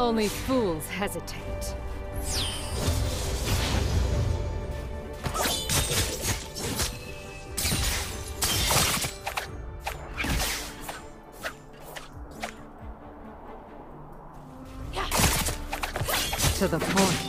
Only fools hesitate. To the point.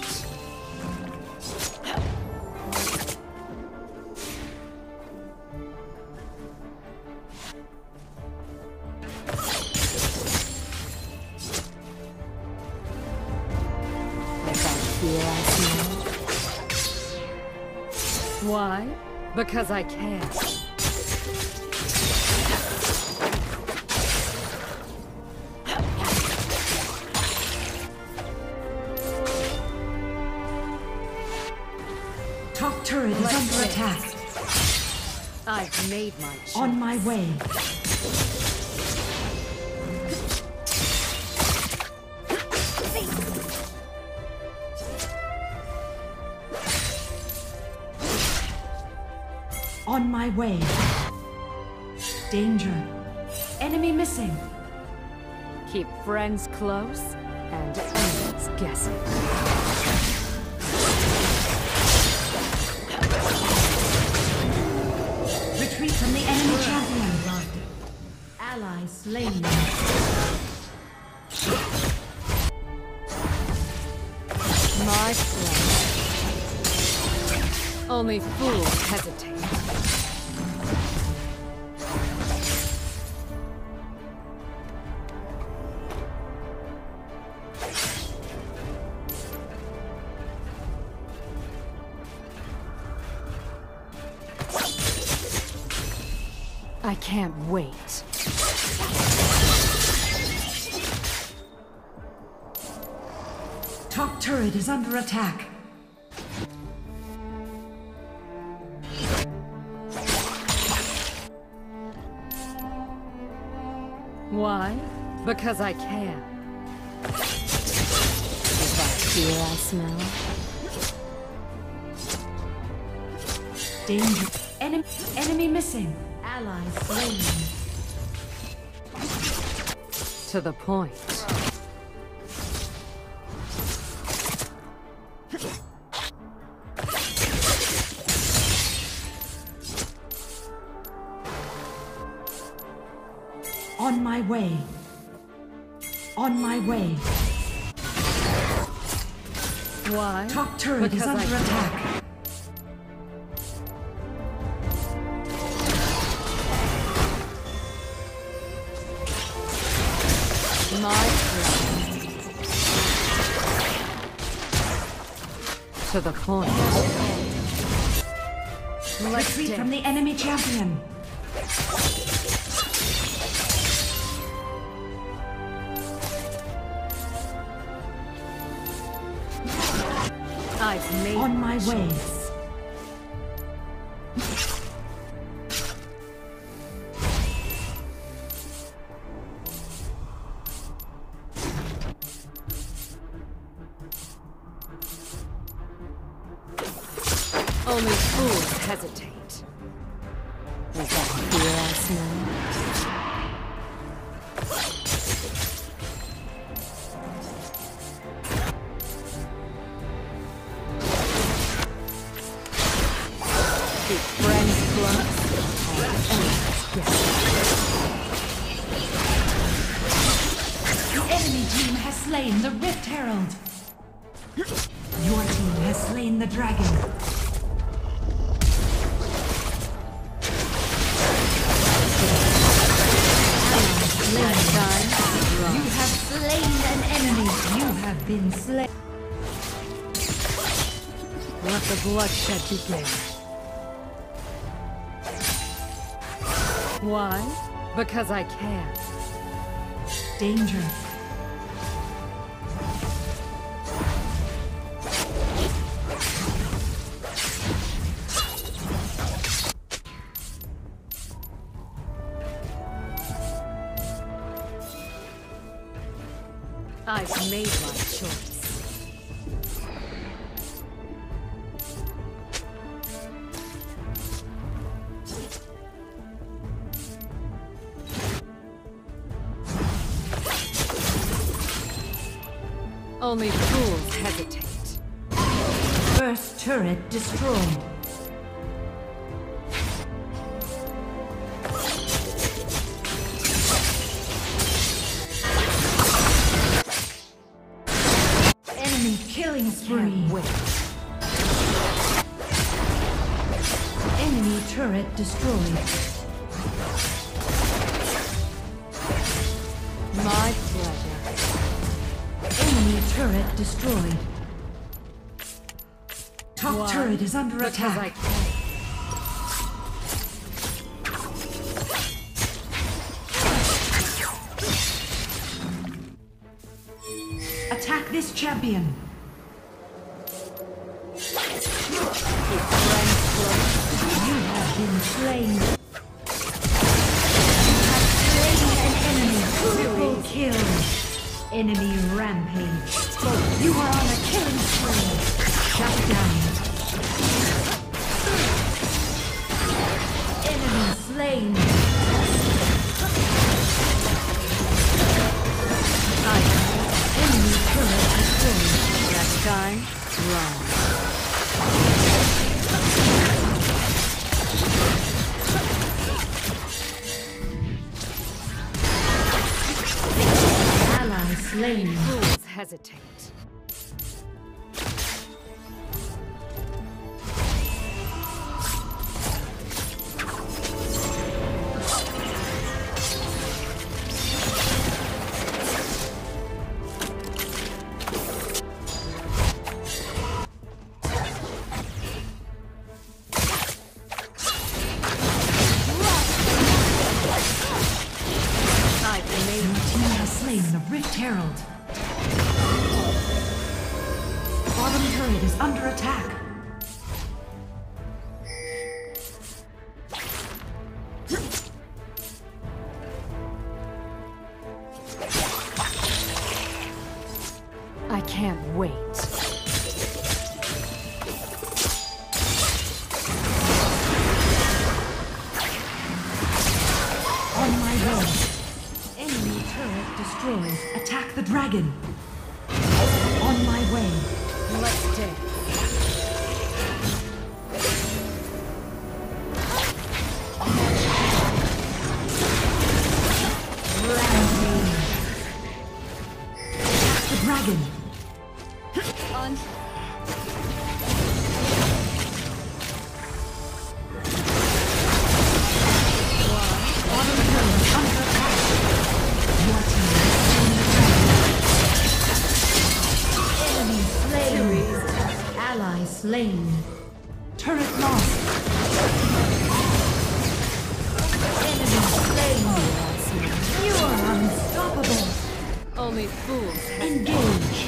Why? Because I can. Top turret is under attack. I've made my choice. On my way. On my way. Danger. Enemy missing. Keep friends close and enemies guessing. Retreat from the enemy champion. Ally slain. My friend. Only fools hesitate. I can't wait. Top turret is under attack. Why? Because I can. Is that fear I smell? Danger. Enemy missing. Allies slain. To the point. On my way. On my way. Why? Top turret is under attack. To the point. Retreat from the enemy champion. I've made on my way. Only fools hesitate. Is that fear I smell? Keep friends close and enemies guessing. The enemy team has slain the Rift Herald. Your team has slain the dragon. Been slain. Let the bloodshed begin. Why? Because I can. Danger. I've made my choice. Only fools hesitate. First turret destroyed. Enemy killing spree. Enemy turret destroyed. My pleasure. Enemy turret destroyed. Top turret is under attack. Attack this champion. You have slain an enemy. Triple kill. Enemy rampage. You are on a killing spree. Shut down. Enemy slain. Enemy turret destroyed. That guy wrong. Slain. Fools hesitate. Slain. Turret lost. Enemy slain. You are unstoppable. Only fools engage.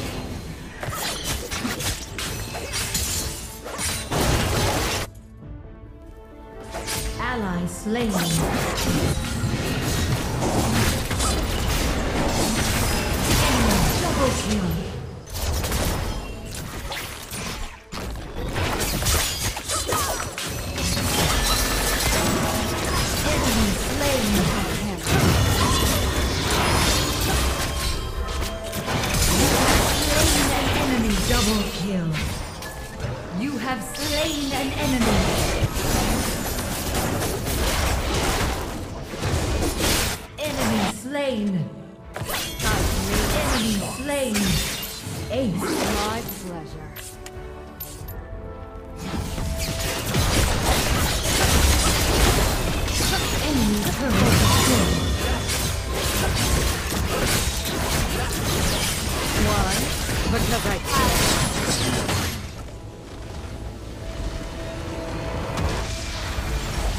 Ally slain. Enemy double kill.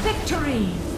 Victory!